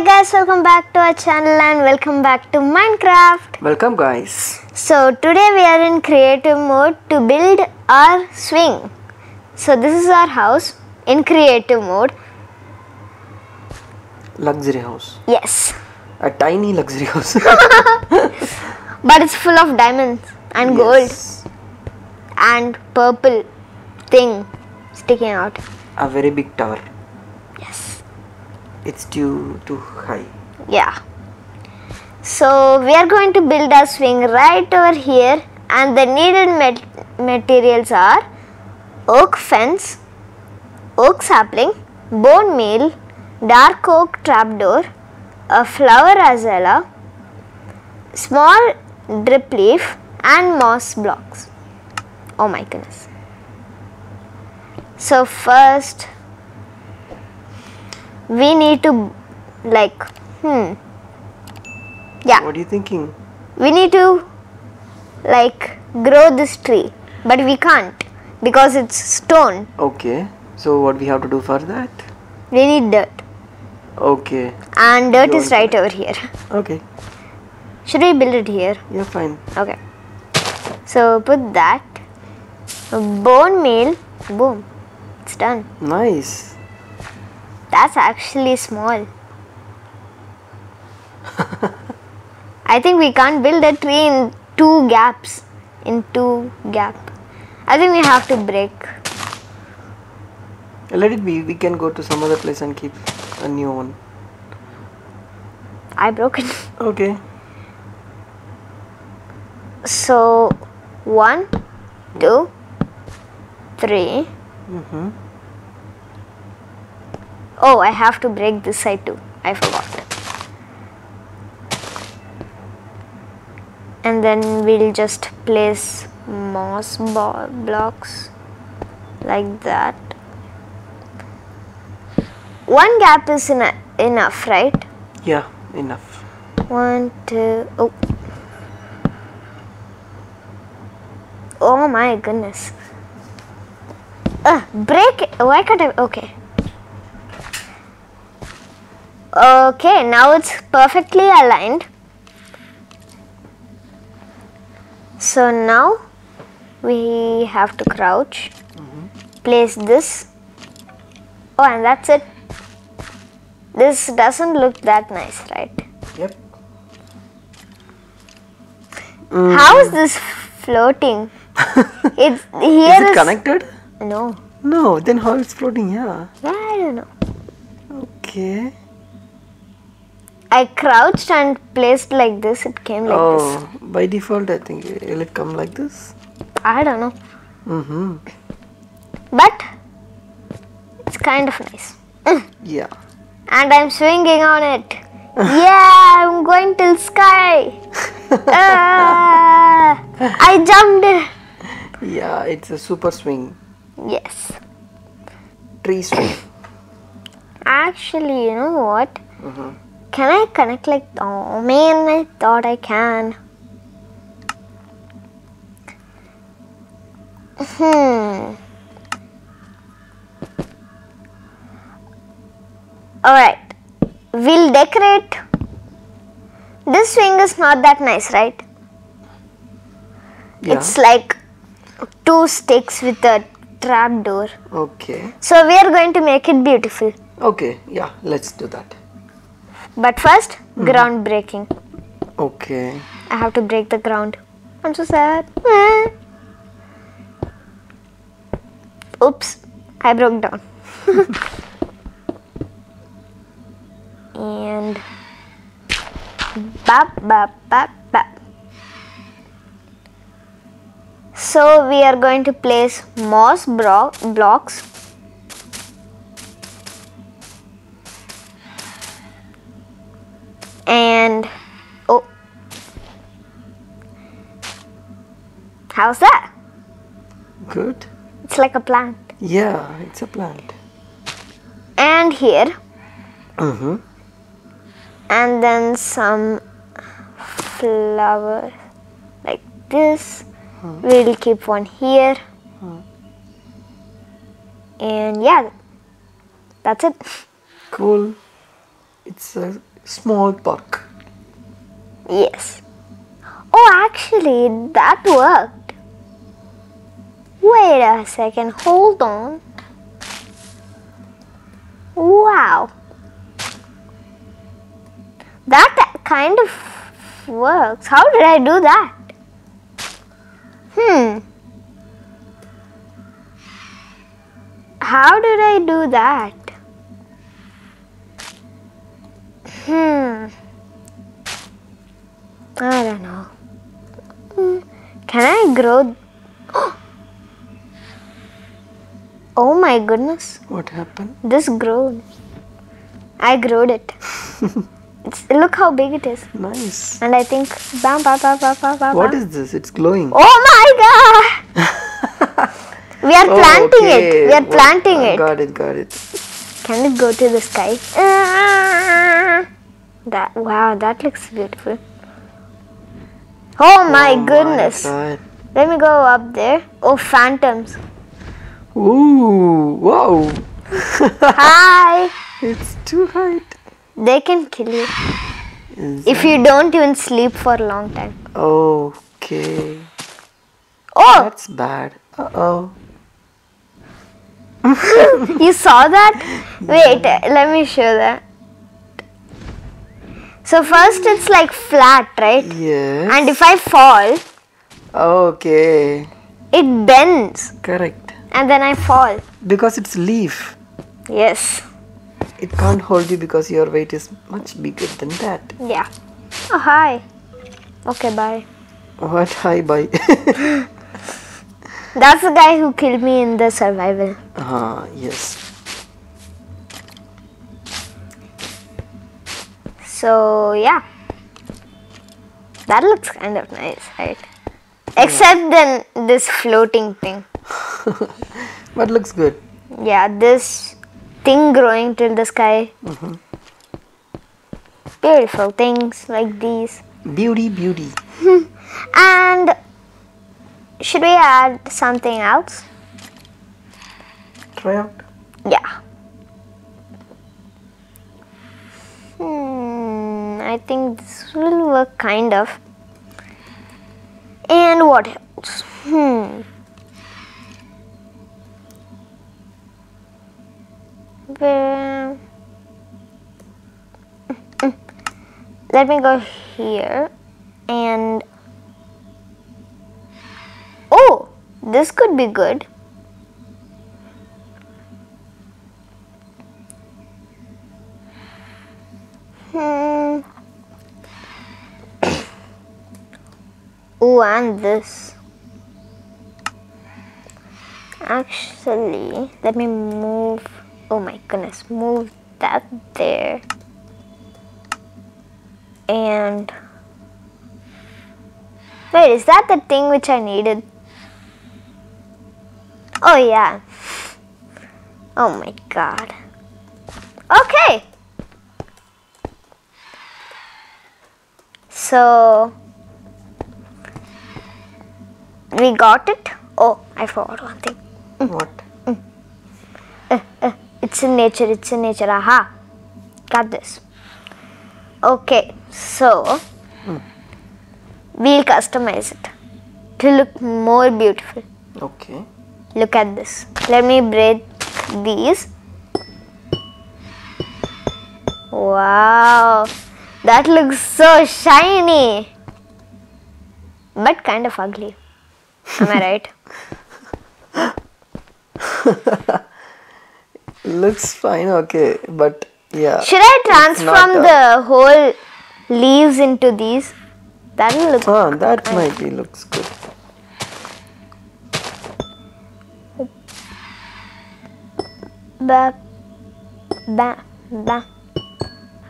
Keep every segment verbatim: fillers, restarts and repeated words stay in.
Hi guys, welcome back to our channel and welcome back to Minecraft. Welcome guys. So today we are in creative mode to build our swing. So this is our house in creative mode. Luxury house. Yes. A tiny luxury house. But it's full of diamonds and yes. Gold and purple thing sticking out. A very big tower. Yes. It's too too high. Yeah. So we are going to build our swing right over here, and the needed mat materials are oak fence, oak sapling, bone meal, dark oak trapdoor, a flower azalea, small drip leaf, and moss blocks. Oh my goodness. So first we need to like hmm yeah what are you thinking? We need to like grow this tree, but we can't because it's stone. Okay, so what we have to do for that? We need dirt. Okay, and dirt is right over here. Okay, should we build it here? Yeah, fine. Okay, so put that bone meal. Boom, it's done. Nice. That's actually small. I think we can't build a tree in two gaps. In two gap. I think we have to break. Let it be. We can go to some other place and keep a new one. I broke it. Okay. So, one, two, three. Mm-hmm. Oh, I have to break this side too. I forgot. And then we'll just place moss blocks like that. One gap is en enough, right? Yeah, enough. One, two, oh. Oh my goodness. Ugh, break it. Why can't I? Okay. Okay, now it's perfectly aligned. So now we have to crouch, mm-hmm. Place this. Oh, and that's it. This doesn't look that nice, right? Yep. Mm. How is this floating? It's here. Is it is connected? No. No, then how it's floating? Yeah. I don't know. Okay. I crouched and placed like this, it came like oh, this. Oh, by default I think will it come like this? I don't know. Mm-hmm. But it's kind of nice. Yeah. And I'm swinging on it. Yeah, I'm going till sky. Ah, I jumped. Yeah, it's a super swing. Yes. Tree swing. Actually, you know what? Mm-hmm. Can I connect like, oh man, I thought I can. Hmm. Alright, we'll decorate. This swing is not that nice, right? Yeah. It's like two sticks with a trapdoor. Okay. So we are going to make it beautiful. Okay, yeah, let's do that. But first, mm-hmm. Ground breaking. Okay. I have to break the ground. I'm so sad. Eh. Oops, I broke down. And bap, bap, bap, bap. So we are going to place moss bro- blocks. And oh, how's that? Good. It's like a plant. Yeah, it's a plant. And here. Mm-hmm. And then some flower like this. Hmm. We'll keep one here. Hmm. And yeah, that's it. Cool. It's a small park. Yes. Oh, actually, that worked. Wait a second, hold on. Wow. That kind of works. How did I do that? Hmm. How did I do that? Hmm. I don't know. Hmm. Can I grow? Oh my goodness. What happened? This grown. I growed it. It's, look how big it is. Nice. And I think bam, bam, bam, bam, bam, bam. What is this? It's glowing. Oh my god! We are oh, planting okay. it. We are well, planting I it. Got it, got it. Can it go to the sky? Ah, that wow, that looks beautiful. Oh my oh goodness. My Let me go up there. Oh, phantoms. Ooh, wow. Hi. It's too hot. They can kill you Is if you don't even sleep for a long time. Okay. Oh! That's bad. Uh-oh. You saw that? Wait, yeah. Let me show that. So first it's like flat, right? Yes. And if I fall... Okay. It bends. Correct. And then I fall. Because it's leaf. Yes. It can't hold you because your weight is much bigger than that. Yeah. Oh, hi. Okay, bye. What? Hi, bye. That's the guy who killed me in the survival. Ah, uh, yes. So, yeah. That looks kind of nice, right? Except yeah. then this floating thing. But looks good. Yeah, this... thing growing till the sky. Mm-hmm. Beautiful things like these. Beauty, beauty. And should we add something else? Try out. Yeah. Hmm, I think this will work kind of. And what else? Hmm. Let me go here and oh, this could be good. Hmm. Oh, and this. Actually, let me move. Oh my goodness, move that there. And wait, is that the thing which I needed? Oh yeah. Oh my god. Okay. So we got it. Oh, I forgot one thing. What? Mm. Uh, uh. It's in nature, it's in nature, aha, got this. Okay, so, mm. we'll customize it to look more beautiful. Okay. Look at this. Let me braid these. Wow, that looks so shiny, but kind of ugly. Am I right? Looks fine, okay, but yeah. Should I transform the whole leaves into these? That will look ah, good. That might be looks good. Ba, ba, ba,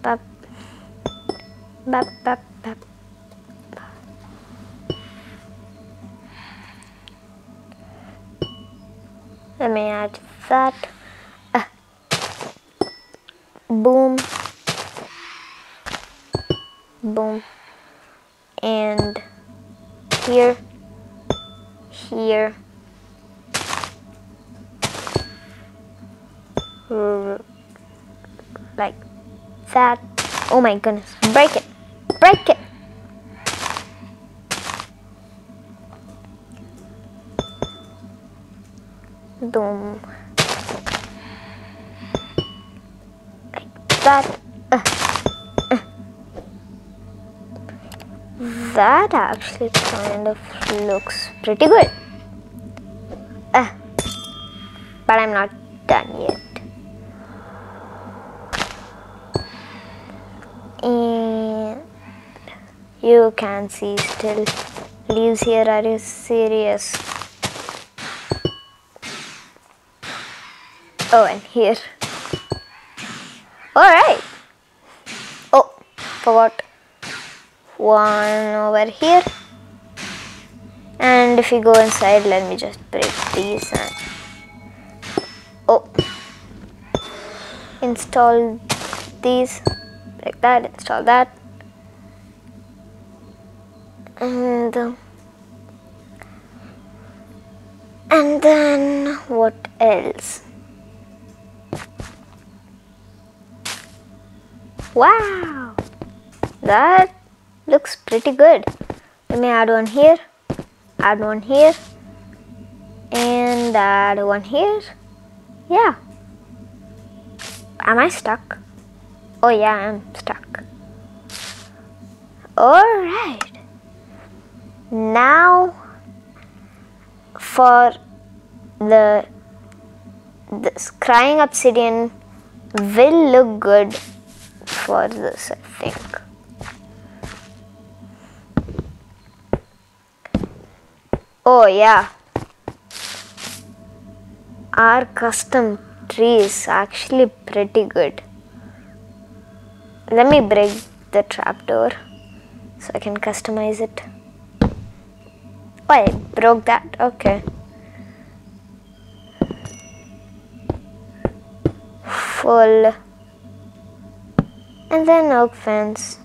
ba, ba, ba, ba. Let me add that. Boom, boom, and here, here, like that. Oh my goodness. Break it. Break it. Boom. Like that. Uh, uh. That actually kind of looks pretty good. Uh, but I'm not done yet. And you can see still leaves here. Are you serious? Oh, and here. All right. Oh, forgot one over here. And if you go inside, let me just break these. And oh, install these. Like that, install that, and uh, and then what else? Wow, that looks pretty good. Let me add one here, add one here, and add one here. Yeah. Am I stuck? Oh yeah, I'm stuck. Alright. Now for the this crying obsidian will look good for this, I think. Oh yeah. Our custom tree is actually pretty good. Let me break the trapdoor so I can customize it. Oh, I broke that. Okay. Full. And then oak fence.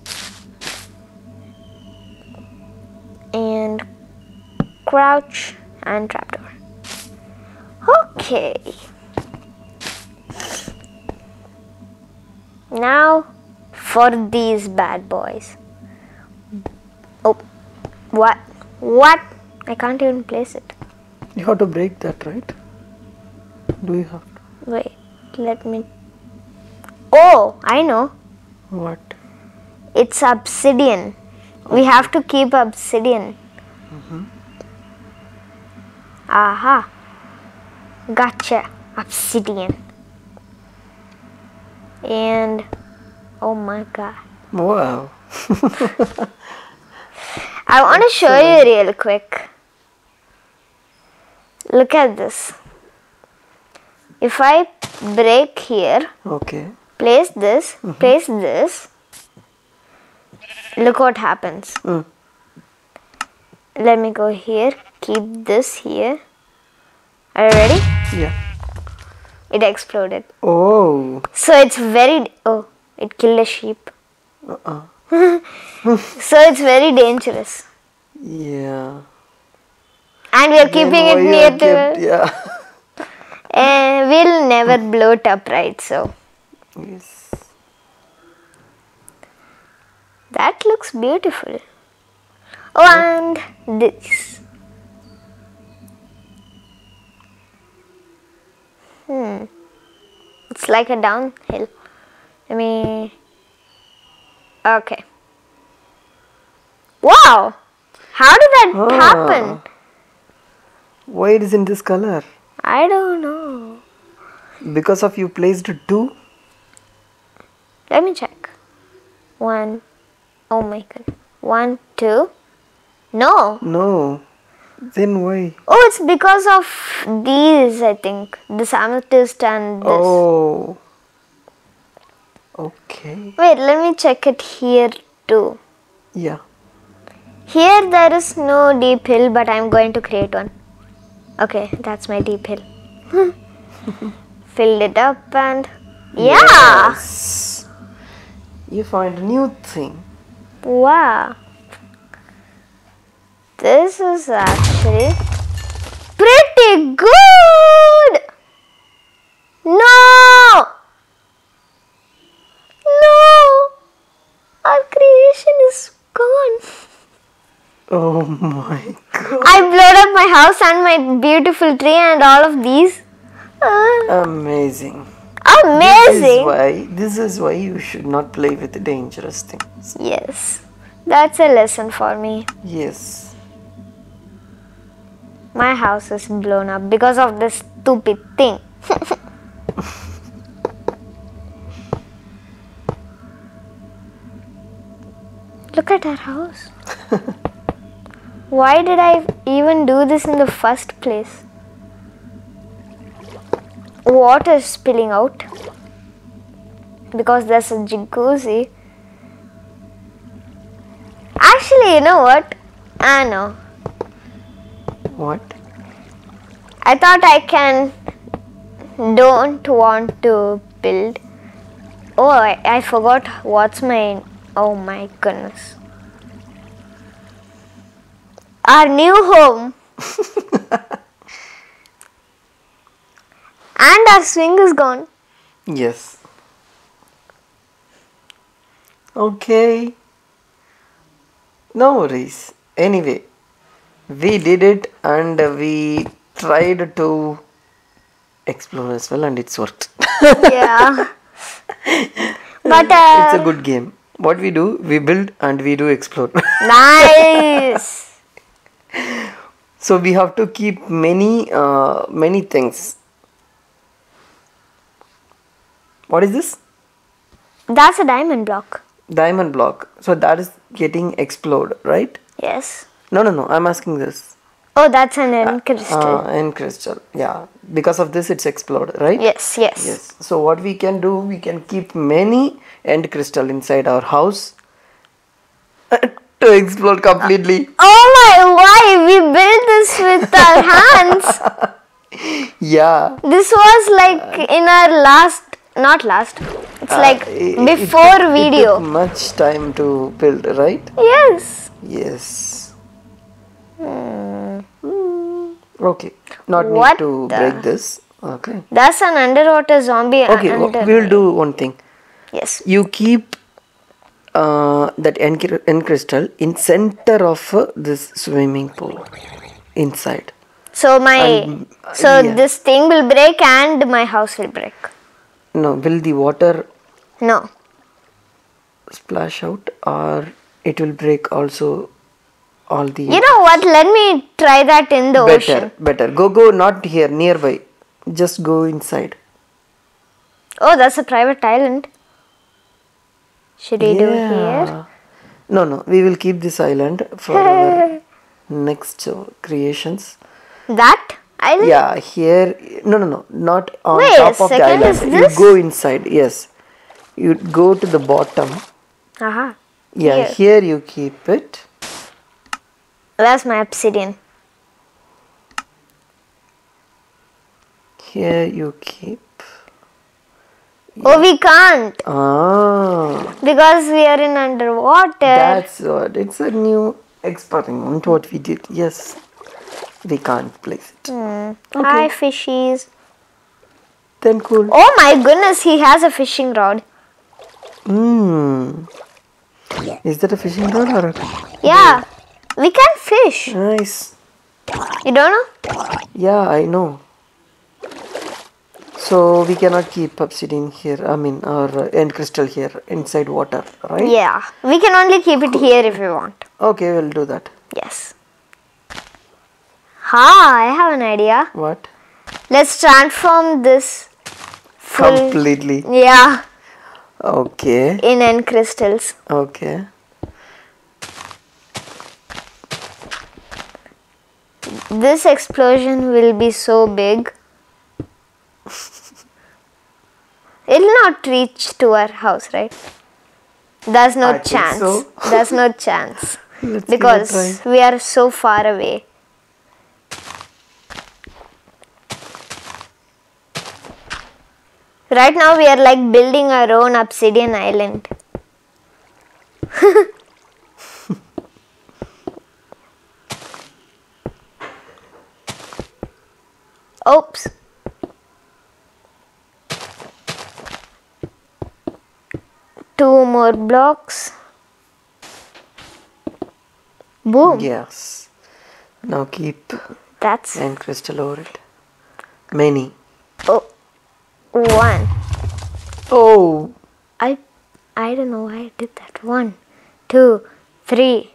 And crouch and trapdoor. Okay. Now for these bad boys. Oh, what? What? I can't even place it. You have to break that, right? Do you have to? Wait, let me... Oh, I know. What? It's obsidian. Okay. We have to keep obsidian. Mm-hmm. Aha. Gotcha. Obsidian. And... oh my god. Wow. I want to show you real quick. Look at this. If I break here, okay, place this, mm-hmm, place this, look what happens. Mm. Let me go here, keep this here. Are you ready? Yeah. It exploded. Oh. So it's very... oh. It killed a sheep. Uh-uh. So it's very dangerous. Yeah. And we're keeping it near to... kept, yeah. And we'll never blow it up, right? So. Yes. That looks beautiful. Oh, and this. Hmm. It's like a downhill. I mean, okay. Wow! How did that ah. happen? Why it is in this color? I don't know. Because of you placed it too? Let me check. One. Oh my god. One, two. No. No. Then why? Oh, it's because of these, I think. This amethyst and this. Oh. Okay. Wait, let me check it here too. Yeah. Here there is no deep hill, but I'm going to create one. Okay, that's my deep hill. Filled it up and... yeah! Yes. You find a new thing. Wow. This is actually pretty good! No! No! Oh my god. I blowed up my house and my beautiful tree and all of these. Uh, Amazing. Amazing. This is why, this is why you should not play with dangerous things. Yes. That's a lesson for me. Yes. My house is blown up because of this stupid thing. Look at our house. Why did I even do this in the first place? Water is spilling out because there's a jacuzzi. Actually, you know what? I know. What? I thought I can don't want to build. Oh, I, I forgot what's my... Oh my goodness. Our new home. And our swing is gone. Yes. Okay. No worries. Anyway, we did it and we tried to explore as well and it's worked. Yeah. But uh, it's a good game. What we do, we build and we do explore. Nice. So we have to keep many, uh, many things. What is this? That's a diamond block. Diamond block. So that is getting explored, right? Yes. No, no, no. I'm asking this. Oh, that's an end crystal. Uh, end crystal. Yeah. Because of this, it's explored, right? Yes, yes. Yes. So what we can do, we can keep many end crystal inside our house to explode completely. Oh my, why? We built this with our hands. Yeah. This was like in our last... Not last. It's uh, like before it took, video. It took much time to build, right? Yes. Yes. Mm. Mm. Okay. Not what need to the? break this. Okay. That's an underwater zombie. Okay. Under we'll do one thing. Yes. You keep uh, that end, end crystal in center of uh, this swimming pool inside. So my and, so yeah. this thing will break and my house will break. No, will the water no splash out or it will break also all the... You know what, let me try that in the better, ocean. Better, better. Go, go, not here, nearby. Just go inside. Oh, that's a private island. Should we yeah. do here? No, no, we will keep this island for our next creations. That? Island? Yeah, here, no, no, no, not on Wait, top of the island, you go inside, yes, you go to the bottom, uh-huh. yeah, here. here you keep it. Where's my obsidian? Here you keep. Yeah. Oh, we can't, ah. because we are in underwater. That's what, it's a new experiment what we did, yes. We can't place it. Mm. Okay. Hi, fishies. Then cool. Oh my goodness, he has a fishing rod. Hmm. Is that a fishing rod or a... Yeah, we can fish. Nice. You don't know? Yeah, I know. So we cannot keep obsidian here, I mean our end crystal here inside water, right? Yeah, we can only keep it here if we want. Okay, we'll do that. Yes. Ha, I have an idea. What? Let's transform this full completely. Yeah. Okay. In end crystals. Okay. This explosion will be so big. It'll not reach to our house, right? There's no I chance. Think so. There's no chance. Let's because we are so far away. Right now we are like building our own obsidian island. Oops. Two more blocks. Boom. Yes. Now keep that's end crystal over it. Many. Oh. One. Oh. I I don't know why I did that. One, two, three,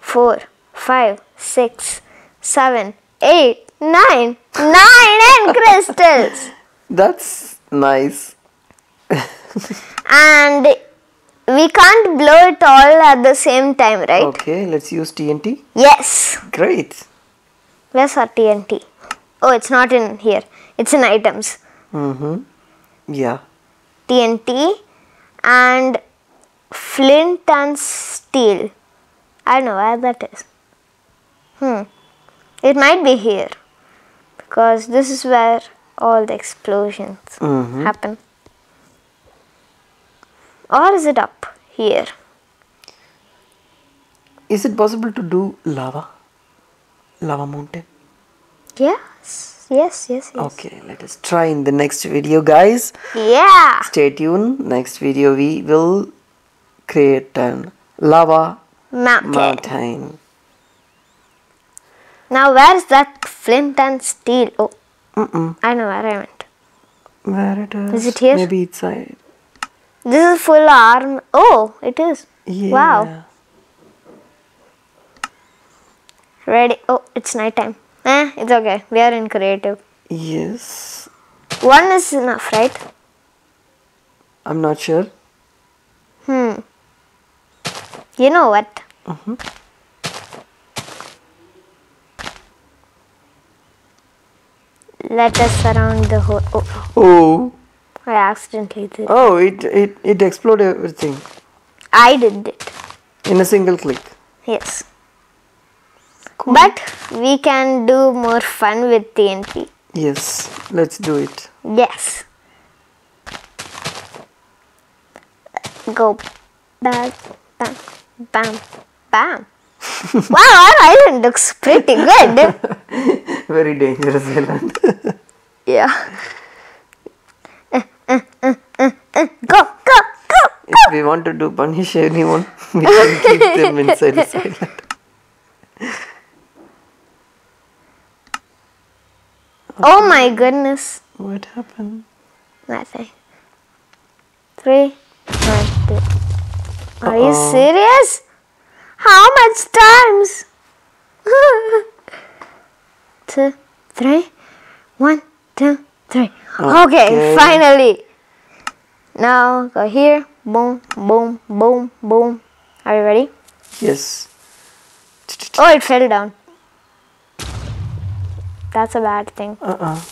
four, five, six, seven, eight, nine. Nine end crystals. That's nice. And we can't blow it all at the same time, right? Okay, let's use T N T. Yes. Great. Where's our T N T? Oh, it's not in here. It's in items. Mm-hmm. Yeah. T N T and flint and steel. I don't know where that is. Hmm. It might be here. Because this is where all the explosions mm-hmm. happen. Or is it up here? Is it possible to do lava? Lava mountain? Yes, yes, yes, yes. Okay, let us try in the next video, guys. Yeah. Stay tuned. Next video we will create an lava mountain. mountain. Now where is that flint and steel? Oh, mm-mm. I know where I went. Where it is? Is it here? Maybe it's side. This is full arm. Oh, it is. Yeah. Wow. Ready. Oh, it's night time. Eh, it's okay. We are in creative. Yes. One is enough, right? I'm not sure. Hmm. You know what? Mm-hmm. Let us surround the whole. Oh. Oh. I accidentally did. Oh, it, it, it exploded everything. I did it. In a single click. Yes. Cool. But we can do more fun with T N T. Yes. Let's do it. Yes. Go. Bam. Bam. Bam. Bam. Wow, our island looks pretty good. Very dangerous island. Yeah. Uh, uh, uh, uh, uh. Go, go, go, go. If we want to do punish anyone, we can keep them inside the island. Okay. Oh my goodness. What happened? Nothing. Three, one, two. Are uh-oh. you serious? How much times? Two, three, one, two, three. Okay. Okay, finally. Now go here. Boom, boom, boom, boom. Are you ready? Yes. Oh, it fell down. That's a bad thing. Uh-uh.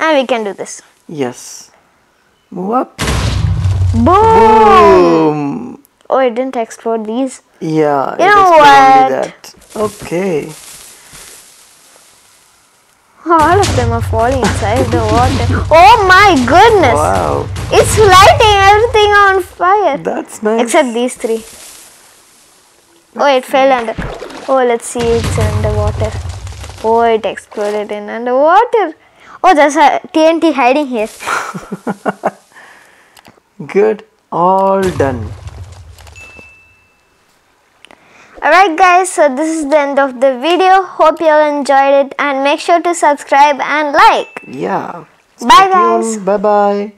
And we can do this. Yes. Move up. Boom. Boom. Oh, it didn't explode these. Yeah. You know what? That. Okay. All of them are falling inside the water. Oh my goodness! Wow! It's lighting everything on fire. That's nice. Except these three. Oh, it fell under. Oh, let's see. It's underwater. Oh, it exploded in underwater. Oh, there's a T N T hiding here. Good. All done. Alright guys, so this is the end of the video. Hope you all enjoyed it and make sure to subscribe and like. Yeah. Bye guys. Bye bye.